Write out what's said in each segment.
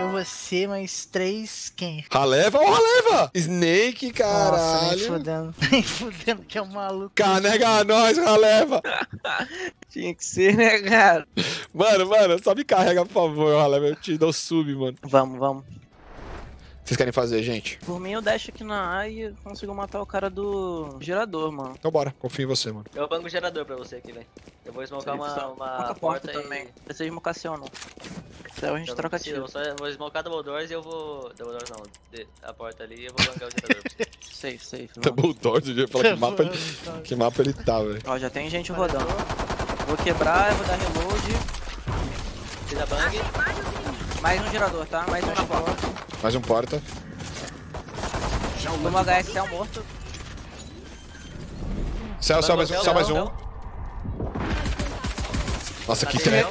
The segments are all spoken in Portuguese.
Eu, você, mais três, quem? Haleva? Ô, Haleva! Snake, caralho! Nossa, nem fudendo que é um maluco. Carrega nós, Haleva! Tinha que ser, né, cara? Mano, só me carrega, por favor, Haleva. Eu te dou sub, mano. Vamos. Vocês querem fazer, gente? Por mim, eu dash aqui na A e consigo matar o cara do gerador, mano. Então bora, confio em você, mano. Eu banco o gerador pra você aqui, velho. Eu vou smocar uma porta também. Não precisa esmocar seu, não. Então a gente troca tiro. Eu vou smocar double doors e eu vou... Double doors não, a porta ali e eu vou bancar o gerador. safe, mano. Double doors, eu ia falar que mapa ele tá, velho. Ó, já tem gente rodando. Vou quebrar, eu vou dar reload. Fiz a bang. Mais um gerador, tá? Mais um porta. Mais um porta. Toma HS, céu morto. Céu mais um. Nossa, que treco.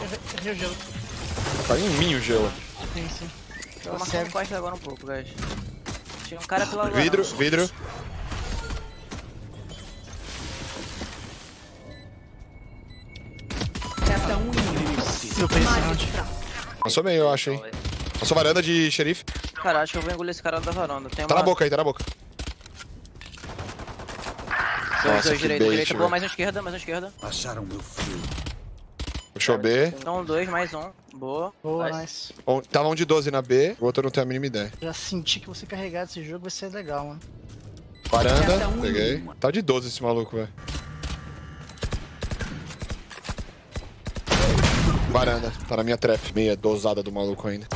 Caiu em mim o gelo. Sim. Tô marcando costa agora um pouco, guys. Tinha um cara pela lado. Vidro. Passou meio, eu acho, hein. Passou varanda de xerife. Cara, acho que eu vou engolir esse cara da varanda. Tem uma... Tá na boca aí, tá na boca. Nossa, direita. Boa, mais uma esquerda. Acharam meu fio. Puxou B. Então, dois, mais um. Boa, nice. Tava um de 12 na B, o outro não tem a mínima ideia. Já senti que você carregar esse jogo vai ser legal, mano. Varanda, peguei. Tá de 12 esse maluco, velho. Varanda, tá na minha trap. Meia dosada do maluco ainda.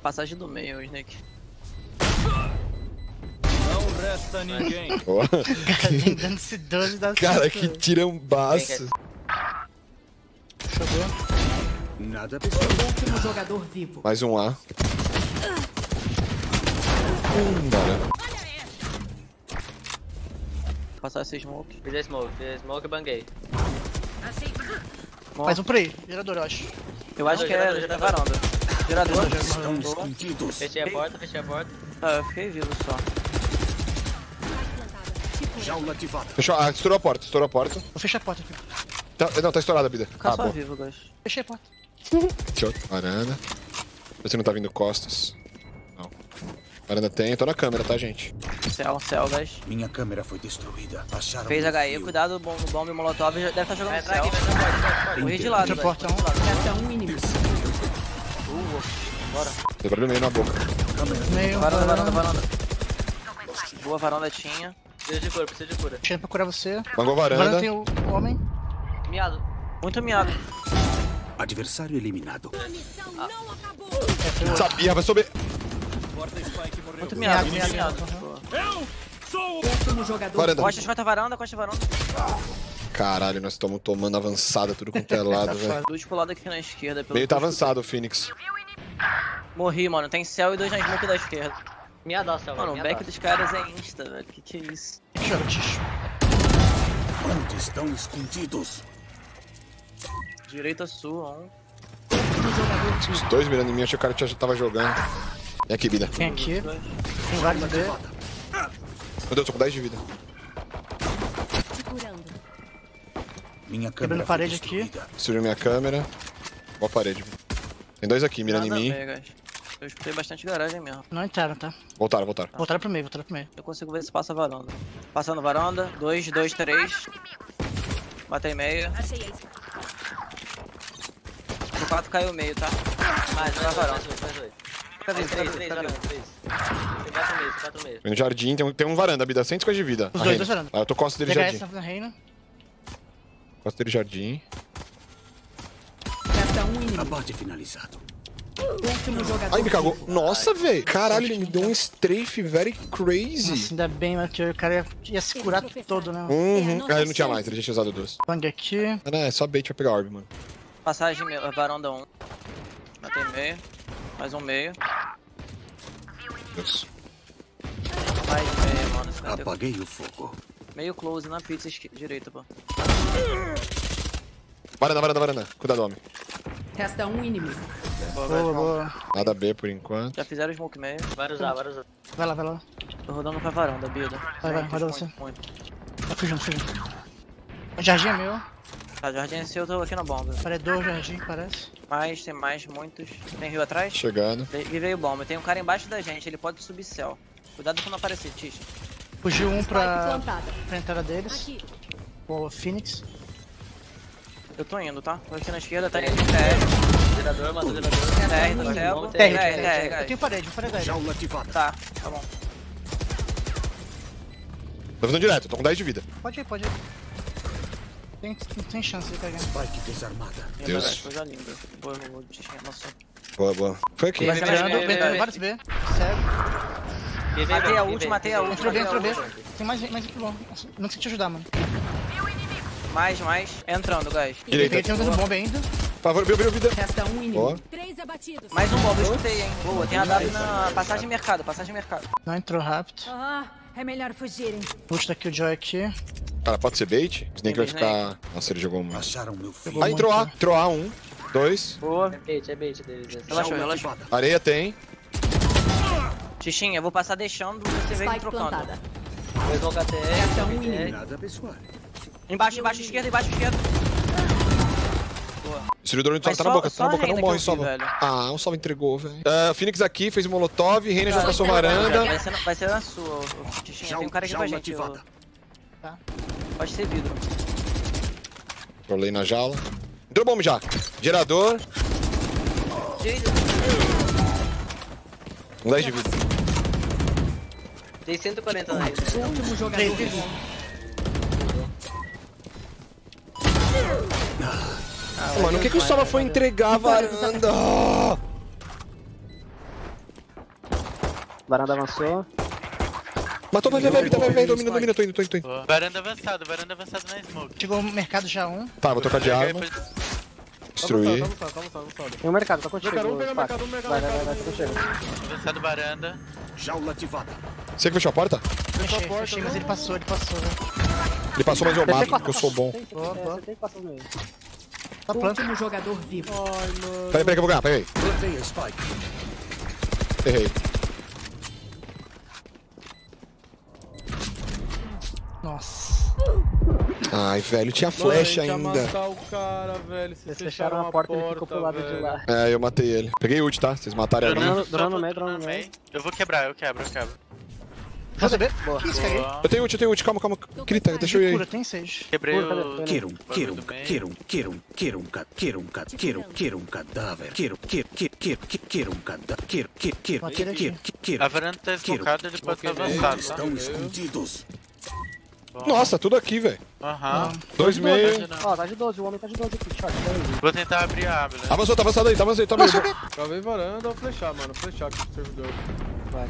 Passagem do meio, Snake. Não resta ninguém. Cara, nem dando esse 12 da cara, certo, que tirambaço. Nada. Último jogador vivo. Mais um A. Passar esse smoke. Fiz a smoke e banguei. Mais um pra aí, gerador, eu acho. Eu acho que é varanda. Gerador, fechei a porta. Ah, eu fiquei vivo só. Jaula ativada. Fechou, estourou a porta. Vou fechar a porta aqui. Tá estourada a BiDa. Fica só vivo, guys. Fechei a porta. Varanda. Você não tá vindo costas. Não. Varanda tem, eu tô na câmera, tá, gente? Céu, guys. Minha câmera foi destruída. Acharam. Fez HE, cuidado, bomba e molotov. Deve estar jogando céu. Corri de lado, porta um inimigo. Bora. Quebrou meio na boca. Varanda. Boa, varanda tinha. Precisa de cura. Deixa eu procurar você. Bangou varanda. Tem o homem. Miado. Muito miado. Adversário eliminado. A missão não acabou. Sabia, vai subir. Muito miado. Eu sou o último jogador. Varanda. Costa varanda. Caralho, nós estamos tomando avançada tudo quanto é lado, velho. Dois pro lado aqui na esquerda. Meio tá avançado o Phoenix. Morri, mano. Tem céu e dois na smoke da esquerda. Minha dó, céu. Mano, o back dos caras é insta, velho. Que é isso? Onde estão escondidos? Direita sua, um. Os dois mirando em mim, achei que o cara já tava jogando. Vem aqui, BiDa. Vem aqui. Tem vários de vida. Meu Deus, tô com 10 de vida. Minha câmera. Quebrando parede aqui. Destruiu minha câmera. Boa parede. Tem dois aqui, mirando em mim. Bem, eu escutei bastante garagem mesmo. Não entraram, tá? Voltaram. Tá. Voltaram pro meio. Eu consigo ver se passa a varanda. Passando varanda. 2, 3. Matei meio. O 4 caiu meio, tá? Mais na varanda. Mais 3. 4 meio. No jardim tem um varanda, BiDa. 100 coisas de vida. Os dois varanda. Ah, eu tô costa dele jardim. Costa dele jardim. Abate finalizado. Ai, me cagou. Nossa, velho. Caralho, ele me deu um strafe very crazy. Nossa, ainda bem, mas o cara ia se curar todo, né? Ah, eu não tinha mais, ele já tinha usado 2. Bang aqui. Não, é só bait pra pegar orb, mano. Passagem, varanda 1. Matei meio. Mais um meio. Deus. Mais meio, mano. Apaguei o fogo. Meio close na pizza direita, pô. Varanda. Cuidado, homem. Resta um inimigo. Boa. Nada B por enquanto. Já fizeram o smoke meio. Vai usar. Vai lá. Tô rodando pra varanda, BiDa. Vai dar você. Tá fugindo. O jardim é meu. Tá, jardim e eu tô aqui na bomba. Paredor, jardim, parece. Mais, tem mais, muitos. Tem rio atrás? Chegado. E veio bomba. Tem um cara embaixo da gente, ele pode subir céu. Cuidado pra não aparecer, Tish. Fugiu um pra entrada deles. Aqui. O Phoenix. Eu tô indo, tá? Tô aqui na esquerda, tá indo em TR. Gerador, mata o gerador. TR do céu. TR. Eu tenho parede, parede. Tá, tá bom. Tô vindo direto, tô com 10 de vida. Pode ir. Tem chance de pegar. Spike desarmada. Deus. Coisa linda. Boa. Foi aqui. Vai entrando, vários B. Cego. Matei a última. Entrou B. Tem mais pro bom. Não sei te ajudar, mano. Mais. Entrando, guys. Direita. Tem um bomba ainda. Por favor, abriu vida. Resta um inimigo. 3 abatidos. Mais um bomba, eu escutei, hein. Boa, tem a W na passagem mercado. Não entrou rápido. É melhor fugirem. Puxa aqui o Joy aqui. Cara, pode ser bait? Você nem que vai ficar... Nossa, ele jogou uma. Aí entrou A. Entrou A, 1, 2. Boa. É bait deles. Relaxou. Areia tem. Xixinha, eu vou passar deixando. Você vem trocando. Pegou o KTR. Embaixo, esquerda. O servidor tá na boca, não morre, só. Ah, um só entregou, velho. Phoenix aqui, fez molotov, Reina já passou varanda. Vai ser na sua, Tichinha. Tem um cara aqui pra gente. Tá. Pode ser vidro. Trolei na jaula. Entrou bomba já. Gerador. 10 de vida. Tem 140 na rede. Mano, o que o Sova foi entregar a varanda? Varanda avançou. Matou, vai, domina, tô indo. Varanda avançado na smoke. Chegou o mercado já um. Tá, vou trocar de arma. Destruir. Tem um mercado, tá contigo. Vai. Avançado varanda. Jaula ativada. Você que fechou a porta? Fechei, mas ele passou, né? Ele passou, mas eu mato, porque eu sou bom. Boa. Tá planta no jogador vivo. Peraí, que eu vou ganhar, peguei. Errei. Nossa. Ai, velho, tinha flecha ainda. Tinha matar o cara, velho. Vocês fecharam a porta, ele ficou pro lado de lá. É, eu matei ele. Peguei ult, tá? Vocês mataram ele. Drone no meio. Eu quebro. Você vê? Boa. Eu tenho ult, calma. Crita, deixa eu ir aí. Tem 6. Quebrei o... Queiro um cadáver. A varanda tá deslocada, ele pode estar avançado. Estão escondidos. Nossa, tudo aqui, velho. Aham. 2 meio. Ó, tá de 12, o homem tá de 12 aqui, shot. Vou tentar abrir a aba, né? Avançou aí. Talvez varanda ou flechar, mano. Flechar aqui pro servidor.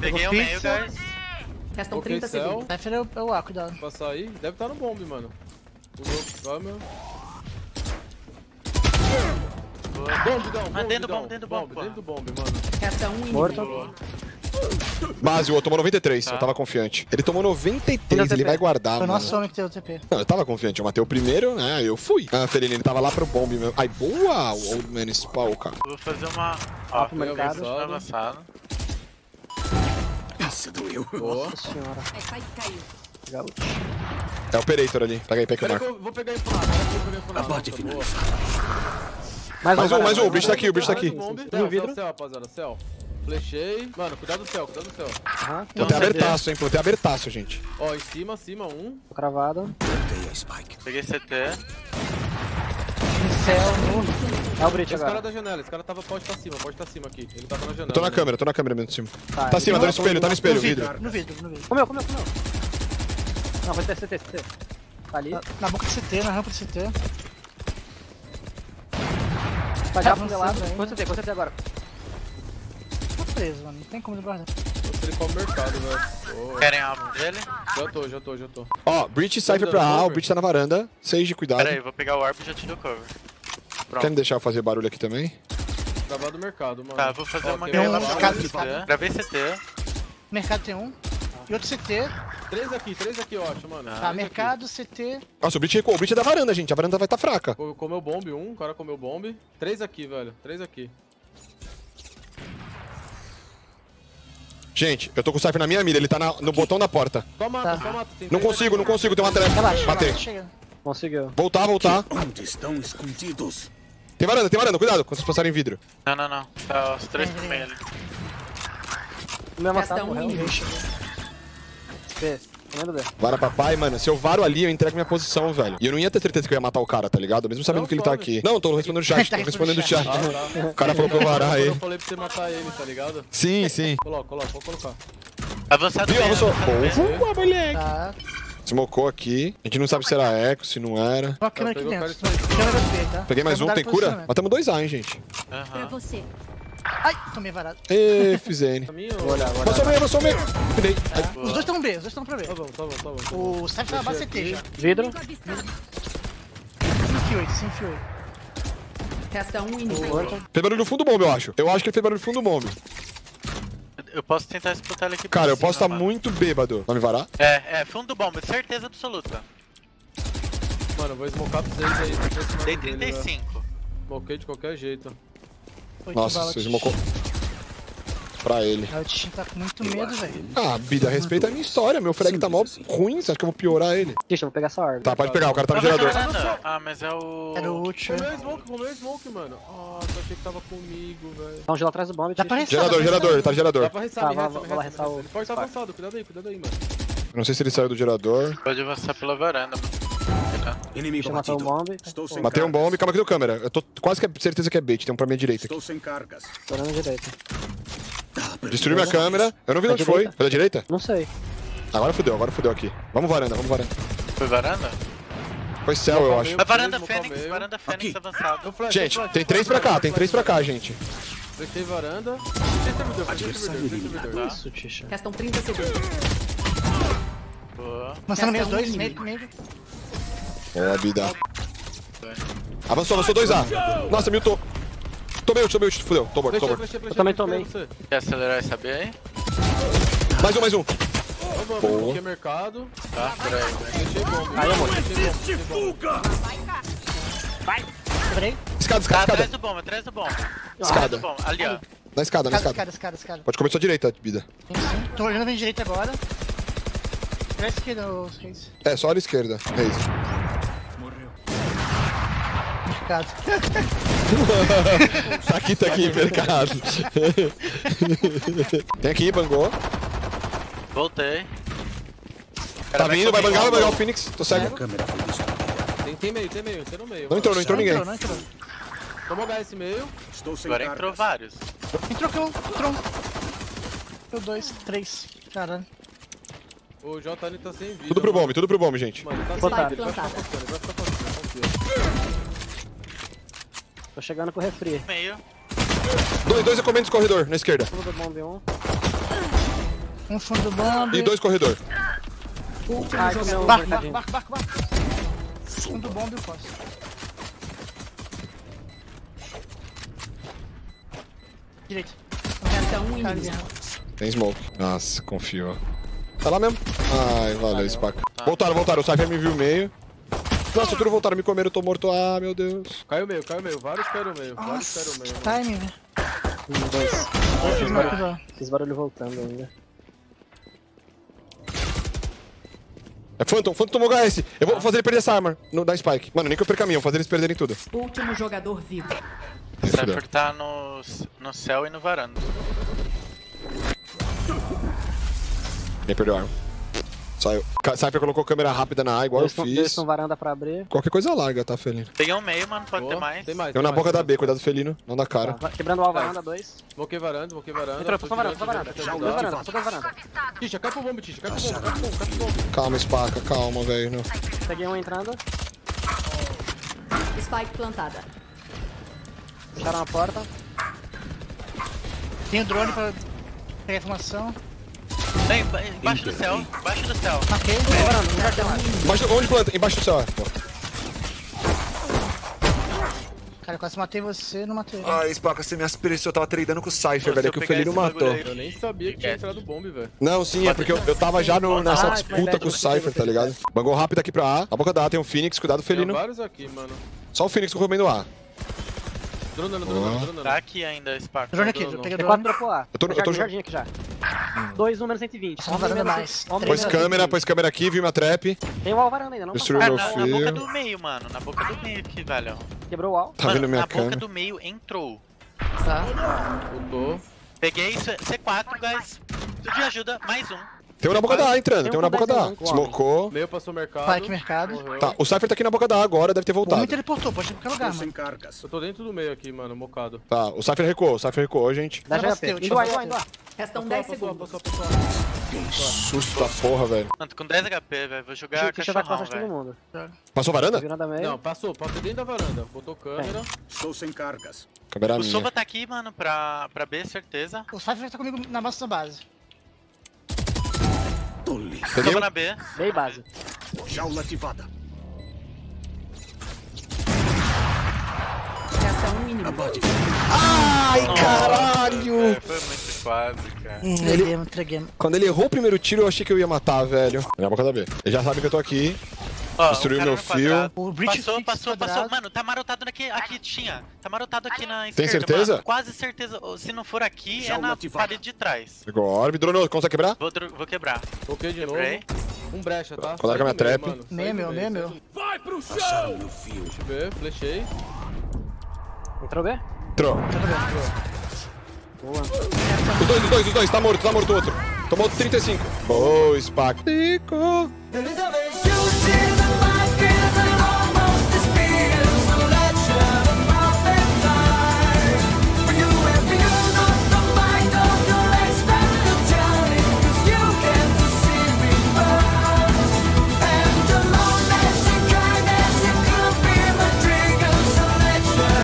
Peguei o meio, guys. Restam 30 segundos. Cypher é o A, cuidado. Passar aí, deve estar no bombe, mano. Vai, meu. Dentro do bombe, mano. Resta um inimigo. Mas o tomou 93, tá. Eu tava confiante. Ele tomou 93, ele vai guardar, mano. Foi nosso homem que deu o TP. Não, eu tava confiante, eu matei o primeiro, né? Eu fui. Ah, Ferenini tava lá pro bombe mesmo. Ai, boa! O Old Man spawn, cara. Vou fazer uma... Ó, mercado avançado. Nossa, doeu. Nossa senhora. É o Operator ali. Pega aí, pega o marco. Vou pegar inflamado. Abate, filho. Mais um. O bicho tá aqui. Céu, rapaziada, céu. Flechei. Mano, cuidado do céu. Plantei abertaço, hein. Plantei abertaço, gente. Ó, em cima, um. Tô cravado. Peguei CT. Céu. É o Brit agora. Esse cara pode estar acima aqui. Ele tava na janela. Tô na câmera mesmo de cima. Tá acima, tá no espelho, vidro. No vidro. Comeu. Não, vai ter CT. Tá ali. Na boca do CT, na rampa do CT. Vai dar pro lado ainda. Quanto CT agora? Tá preso, mano. Não tem como guardar. Ele come o mercado, velho. Querem a alma dele? Já tô. Ó, Brit e Cypher pra A, o Brit tá na varanda. 6 de cuidado. Pera aí, vou pegar o Warp e já te dou cover. Pronto. Quer me deixar eu fazer barulho aqui também? Gravar do mercado, mano. Tá, vou fazer uma guerra lá pra gravei CT. Mercado tem um. E outro CT. 3 aqui, eu acho, mano. Tá, mercado, CT. Nossa, o Brit recuou. O Brit é da varanda, gente. A varanda vai tá fraca. Comeu bombe, o cara comeu bombe. 3 aqui, velho. 3 aqui. Gente, eu tô com o Cypher na minha mira, ele tá no botão da porta. Só mata. Não consigo, tem uma trap. Matei. Conseguiu. Voltar. Onde estão escondidos? Tem varanda, cuidado quando vocês passarem vidro. Não. Tá os três por meio ali. Vara pra pai, mano. Se eu varo ali, eu entrego minha posição, velho. E eu não ia ter certeza que eu ia matar o cara, tá ligado? Mesmo sabendo que ele tá aqui. Não, tô respondendo o chat, tô respondendo o chat. O cara falou pra eu varar ele. Eu falei pra você matar ele, tá ligado? Sim. Coloca, vou colocar. Avançado. Viu, avançou. Boa, moleque. Smocou aqui. A gente não sabe se era eco, se não era. Ó, câmera aqui dentro. Câmera B, tá? Peguei mais um, tem cura? Matamos 2A, hein, gente. Pra você. Ai, tomei varado. Ê, FZN. Passou meio. Os dois estão B, os dois estão pra B. Tá bom. O Cypher tá na base CT já. Vidro. 5 e 8. Resta um inimigo. Fez barulho no fundo bombe, eu acho. Eu acho que ele fez barulho no fundo bombe. Eu posso tentar disputar ele aqui. Cara, eu posso estar muito bêbado. Vai me varar? É, fundo do bomba, certeza absoluta. Mano, eu vou smocar pra vocês aí. Dei 35. Smoquei de qualquer jeito. Nossa, você smocou. Pra ele. O Tichin tá com muito medo, velho. Ah, BiDa, respeita a minha história. Meu frag tá mó ruim, você acha que eu vou piorar ele? Deixa, eu vou pegar essa arma. Tá, pode pegar, o cara tá no gerador. Ah, mas é o... Era o último. Comeu o smoke, mano. Ah, eu achei que tava comigo, velho. Tá um gelo atrás do bomb. Dá pra ressaltar. Gerador, tá gerador. Dá pra ressaltar. Ele pode estar avançado, cuidado aí, mano. Não sei se ele saiu do gerador. Pode avançar pela varanda, mano. Inimigo batido. Matei um bomb, calma aqui do câmera. Eu tô quase que certeza que é bait, tem um pra minha direita aqui. Estou sem cargas. Tô na minha direita. Destruiu minha câmera, eu não vi onde foi. Foi da direita? Não sei. Agora fudeu aqui. Vamos varanda. Foi varanda? Foi céu, eu acho. É varanda Fênix avançado. Gente, tem três pra cá, gente. Fechei varanda. Tem servidor. Isso, Tisha. Restam 30 segundos. Boa. Passando meio dois, meio. Ó, BiDa. Avançou 2A. Nossa, miltou. Tomei ult, fudeu. Tô morto. Eu também tomei. Quer acelerar e saber aí? Mais um. Boa. Aqui é mercado. Tá, peraí. Aí eu morri. Vai. Quebrei. Escada. Atrás do bomba. Escada. Ali, ó. Na escada. Pode comer sua direita, BiDa. Tô olhando a minha direita agora. Olha a esquerda, Reis. É, só olha a esquerda, Reis. Mercado. tá aqui, mercado. Tem aqui, bangou. Voltei. Tá vindo, vai bangar o Phoenix. Tô cego. Tem meio, tem no meio. Não entrou ninguém. Tomou gás esse meio. Agora entrou vários. Entrou. 2, 3. Caralho. O Jotani tá sem vida. Tudo pro bombe, gente. Mano, tá sem vida, ele vai ficar passando. Tô chegando com o refri. Meio. Dois eu comendo esse corredor, na esquerda. Fundo do bombe, um fundo do bombe. E 2 corredor. Barco. Fundo do bombe eu posso. Direito. Tem smoke. Nossa, confiou. Tá lá mesmo. Ai, valeu, Spaca. Voltaram. O Cypher me viu meio. Nossa, tudo voltaram. Me comeram, eu tô morto. Ah, meu Deus. Caiu meio. Vários caíram meio. Time, né? 1, 2. Fiz barulho voltando ainda. É Phantom tomou HS. Eu vou fazer ele perder essa arma da Spike. Mano, nem que eu perca a minha. Vou fazer eles perderem tudo. Último jogador vivo. O Cypher tá no céu e no varanda. Nem perdeu a arma. Saiu. Cypher colocou câmera rápida na A, igual eu fiz. Eles estão varanda pra abrir. Qualquer coisa larga, tá, Felino? Tem um meio, mano. Pode ter mais. Eu na boca da B, cuidado, Felino. Não da cara. Quebrando a varanda, 2. Bloquei varanda. Entrou, só varanda. Tisha, cai pro bombe, Tisha. Cai pro bombe. Calma, Spaca. Calma, velho. Peguei um entrando. Spike plantada. Fecharam a porta. Tem o drone pra pegar informação. Embaixo do céu. Matei, embaixo do céu. Cara, eu quase matei você, não matei. Ah, Spaca, você me aspereciou, eu tava tradando com o Cypher, velho, que o Felino matou. Eu nem sabia que tinha entrado bombe, velho. Não, sim, é porque eu tava já nessa disputa com o Cypher, tá ligado? Bangou rápido aqui pra A, a boca da A tem um Phoenix, cuidado, Felino. Tem vários aqui, mano. Só o Phoenix comendo A. Dronando. Tá aqui ainda, Spaca. Drone aqui, eu peguei o drone. Eu tô no jardim aqui já. Dois números 120. Só varanda mais. Pôs câmera aqui, vi uma trap. Tem uma varanda ainda, não passou. Ah, na boca do meio, mano. Na boca do meio aqui, velho. Quebrou o wall. Tá vendo minha câmera? Na boca do meio entrou. Tá. Voltou. Peguei C4, guys. Tudo de ajuda, mais um. Tem um na boca da A entrando, tem um na boca da A. Smocou. Meio passou o mercado. Spike mercado. Tá, o Cypher tá aqui na boca da A agora, deve ter voltado. O Inter teleportou, pode ir pra qualquer lugar, mano. Eu tô dentro do meio aqui, mano, mocado. Tá, o Cypher recuou, gente. Dá GP. Indo lá, indo lá. Restam 10 segundos. Que susto da porra, velho. Mano, tô com 10 HP, velho. Vou jogar cachorrão, velho. Passou a varanda? Não, passou dentro da varanda. Botou câmera. Estou sem cargas. O Sova tá aqui, mano, pra B, certeza. O Cypher tá comigo na nossa base. Toma na B. Bem base. Jaula ativada. Ai, caralho! É, foi muito quase, cara. Entreguemos. Quando ele errou o primeiro tiro, eu achei que eu ia matar, velho. Na boca da B. Ele já sabe que eu tô aqui. Oh, destruiu meu fio. O passou. Mano, tá marotado aqui. Aqui tinha. Tá marotado aqui na esquerda. Tem certeza? Mano. Quase certeza. Se não for aqui, já é na parede de trás. Orbe, dronou. Consegue quebrar? Vou quebrar. Toquei de Quebrei. Novo. Um brecha, tá? Coloca minha trap. Nem é meu. Vai pro chão! Passaram meu fio. Deixa eu ver. Flechei. Entrou B? Entrou. Boa. Os dois. Tá morto o outro. Tomou 35. Boa, Spack. Beleza, velho.